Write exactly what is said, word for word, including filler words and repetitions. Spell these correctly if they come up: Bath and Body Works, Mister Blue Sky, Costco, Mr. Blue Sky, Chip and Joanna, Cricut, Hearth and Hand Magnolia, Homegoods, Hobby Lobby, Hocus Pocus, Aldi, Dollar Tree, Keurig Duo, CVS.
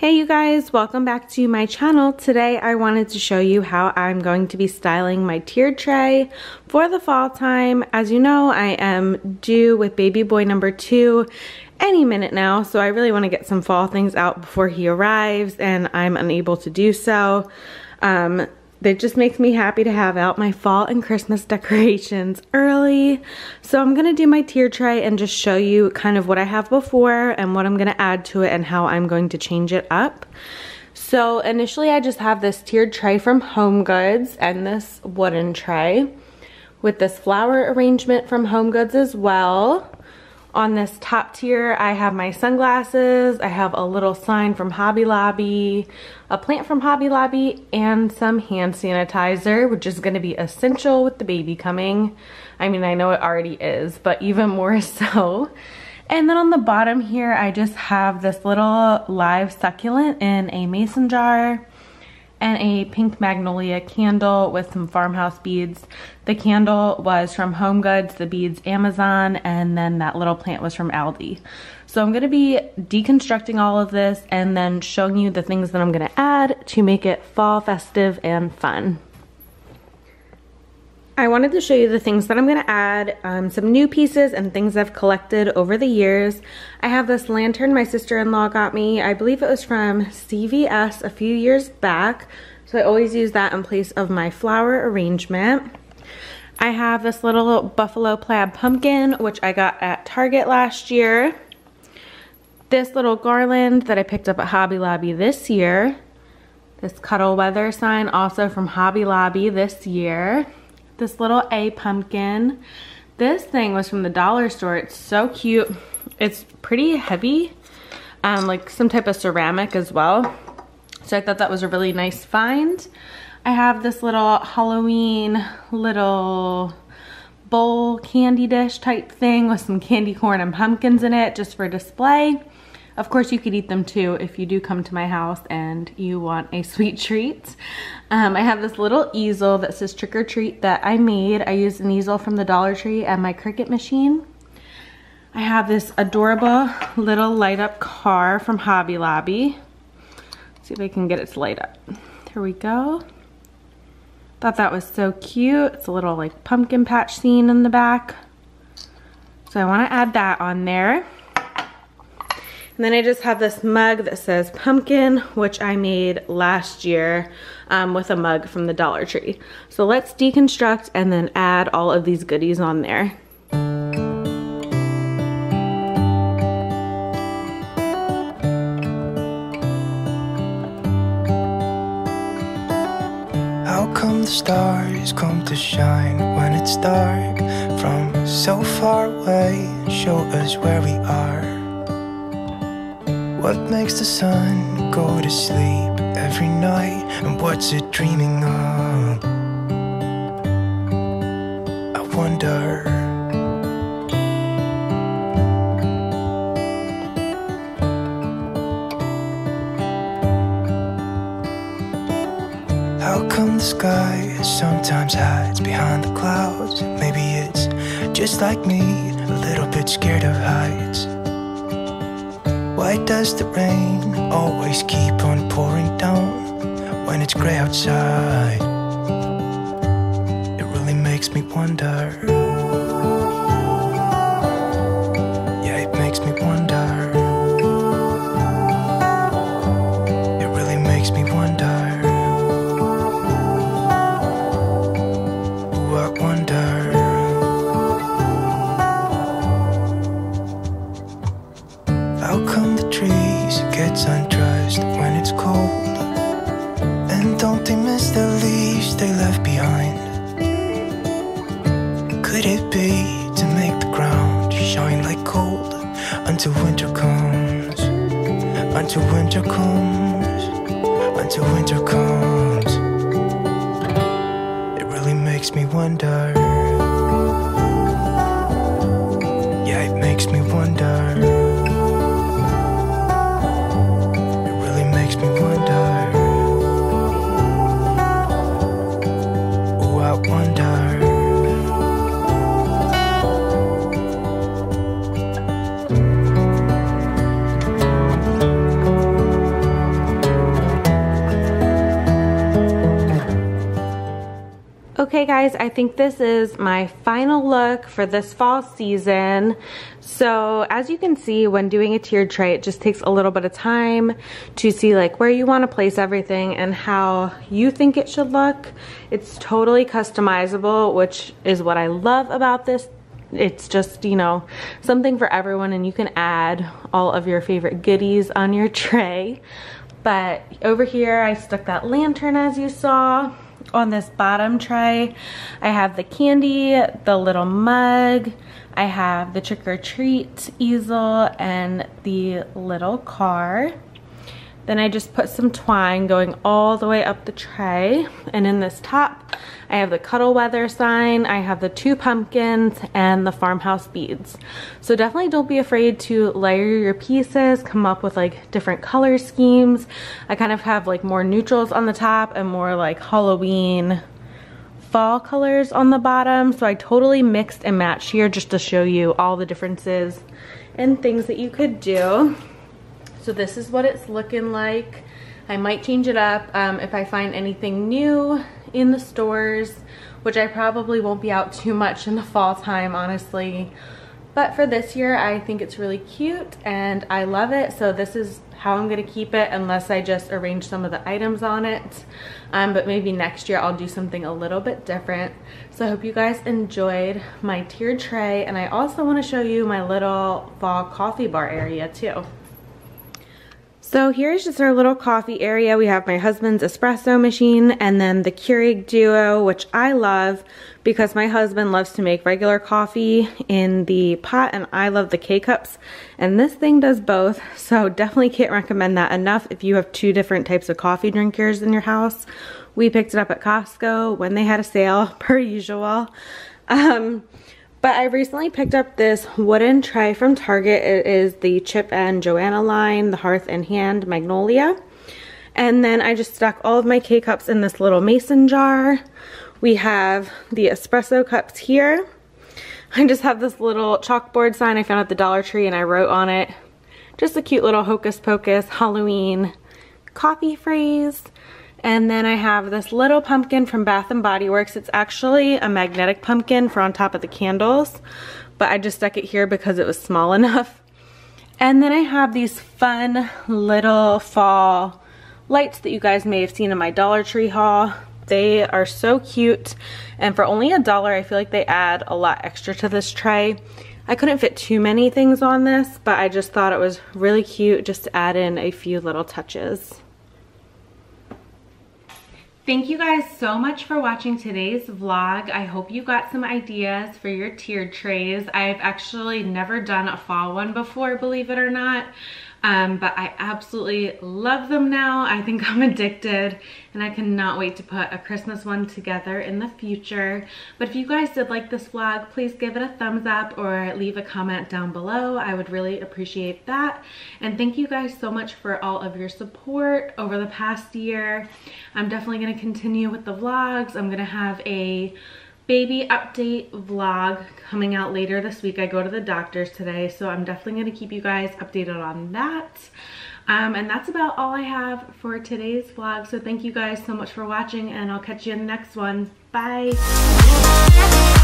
Hey you guys, welcome back to my channel. Today I wanted to show you how I'm going to be styling my tiered tray for the fall time. As you know, I am due with baby boy number two any minute now, so I really want to get some fall things out before he arrives and I'm unable to do so. Um, It just makes me happy to have out my fall and Christmas decorations early. So I'm going to do my tiered tray and just show you kind of what I have before and what I'm going to add to it and how I'm going to change it up. So initially I just have this tiered tray from Home Goods and this wooden tray with this flower arrangement from Home Goods as well. On this top tier, I have my sunglasses, I have a little sign from Hobby Lobby, a plant from Hobby Lobby, and some hand sanitizer, which is going to be essential with the baby coming. I mean, I know it already is, but even more so. And then on the bottom here, I just have this little live succulent in a mason jar and a pink magnolia candle with some farmhouse beads. The candle was from Home Goods, the beads Amazon, and then that little plant was from Aldi. So I'm gonna be deconstructing all of this and then showing you the things that I'm gonna add to make it fall festive and fun. I wanted to show you the things that I'm gonna add, um, some new pieces and things I've collected over the years. I have this lantern my sister-in-law got me. I believe it was from C V S a few years back. So I always use that in place of my flower arrangement. I have this little buffalo plaid pumpkin, which I got at Target last year. This little garland that I picked up at Hobby Lobby this year. This cuddle weather sign also from Hobby Lobby this year. This little A pumpkin. This thing was from the dollar store. It's so cute. It's pretty heavy, um, like some type of ceramic as well. So I thought that was a really nice find. I have this little Halloween little bowl candy dish type thing with some candy corn and pumpkins in it just for display. Of course, you could eat them too if you do come to my house and you want a sweet treat. Um, I have this little easel that says trick or treat that I made. I used an easel from the Dollar Tree and my Cricut machine. I have this adorable little light up car from Hobby Lobby. Let's see if I can get it to light up. Here we go. Thought that was so cute. It's a little like pumpkin patch scene in the back. So I want to add that on there. And then I just have this mug that says pumpkin, which I made last year um, with a mug from the Dollar Tree. So let's deconstruct and then add all of these goodies on there. How come the stars come to shine when it's dark from so far away and show us where we are? What makes the sun go to sleep every night, and what's it dreaming of? I wonder. How come the sky sometimes hides behind the clouds? Maybe it's just like me, a little bit scared of heights. Why does the rain always keep on pouring down when it's grey outside? It really makes me wonder. Yeah, it makes me wonder. It really makes me wonder. Ooh, I wonder. Gets undressed when it's cold, and don't they miss the leaves they left behind? Could it be to make the ground shine like gold until winter comes? Until winter comes. Until winter comes. It really makes me wonder. Yeah, it makes me wonder. Okay guys, I think this is my final look for this fall season. So as you can see, when doing a tiered tray, it just takes a little bit of time to see like where you want to place everything and how you think it should look. It's totally customizable, which is what I love about this. It's just, you know, something for everyone, and you can add all of your favorite goodies on your tray. But over here, I stuck that lantern as you saw. On this bottom tray, I have the candy, the little mug, I have the trick or treat easel, and the little car. Then I just put some twine going all the way up the tray. And in this top, I have the cuddle weather sign, I have the two pumpkins, and the farmhouse beads. So definitely don't be afraid to layer your pieces, come up with like different color schemes. I kind of have like more neutrals on the top and more like Halloween fall colors on the bottom. So I totally mixed and matched here just to show you all the differences and things that you could do. So this is what it's looking like. I might change it up um, if I find anything new in the stores, which I probably won't be out too much in the fall time, honestly. But for this year, I think it's really cute and I love it. So this is how I'm gonna keep it, unless I just arrange some of the items on it. Um, but maybe next year I'll do something a little bit different. So I hope you guys enjoyed my tiered tray. And I also wanna show you my little fall coffee bar area too. So here's just our little coffee area. We have my husband's espresso machine and then the Keurig Duo, which I love because my husband loves to make regular coffee in the pot and I love the K-cups, and this thing does both. So definitely can't recommend that enough if you have two different types of coffee drinkers in your house. We picked it up at Costco when they had a sale, per usual. Um, But I recently picked up this wooden tray from Target. It is the Chip and Joanna line, the Hearth and Hand Magnolia. And then I just stuck all of my K-cups in this little mason jar. We have the espresso cups here. I just have this little chalkboard sign I found at the Dollar Tree and I wrote on it just a cute little Hocus Pocus Halloween coffee phrase. And then I have this little pumpkin from Bath and Body Works. It's actually a magnetic pumpkin for on top of the candles, but I just stuck it here because it was small enough. And then I have these fun little fall lights that you guys may have seen in my Dollar Tree haul. They are so cute. And for only a dollar, I feel like they add a lot extra to this tray. I couldn't fit too many things on this, but I just thought it was really cute just to add in a few little touches. Thank you guys so much for watching today's vlog. I hope you got some ideas for your tiered trays. I've actually never done a fall one before, believe it or not, um, but I absolutely love them now. I think I'm addicted and I cannot wait to put a Christmas one together in the future. But if you guys did like this vlog, please give it a thumbs up or leave a comment down below. I would really appreciate that. And thank you guys so much for all of your support over the past year. I'm definitely going to continue with the vlogs. I'm gonna have a baby update vlog coming out later this week. I go to the doctor's today, so I'm definitely gonna keep you guys updated on that. Um, and that's about all I have for today's vlog. So thank you guys so much for watching, and I'll catch you in the next one. Bye.